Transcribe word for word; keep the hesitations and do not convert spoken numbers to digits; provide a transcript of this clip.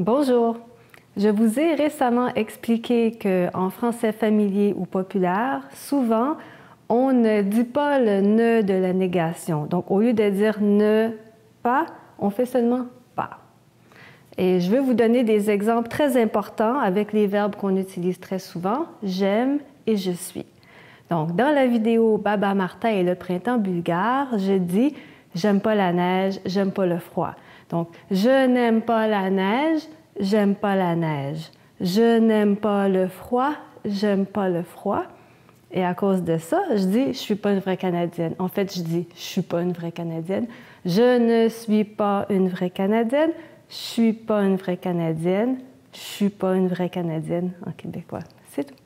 Bonjour. Je vous ai récemment expliqué qu'en français familier ou populaire, souvent, on ne dit pas le « ne » de la négation. Donc, au lieu de dire « ne pas », on fait seulement « pas ». Et je vais vous donner des exemples très importants avec les verbes qu'on utilise très souvent, « j'aime » et « je suis ». Donc, dans la vidéo « Baba Marta et le printemps bulgare », je dis « j'aime pas la neige, j'aime pas le froid ». Donc, « je n'aime pas la neige », « j'aime pas la neige », « je n'aime pas le froid », « j'aime pas le froid ». Et à cause de ça, je dis « je suis pas une vraie Canadienne ». En fait, je dis « je suis pas une vraie Canadienne »,« je ne suis pas une vraie Canadienne »,« je suis pas une vraie Canadienne »,« je suis pas une vraie Canadienne » en québécois. C'est tout.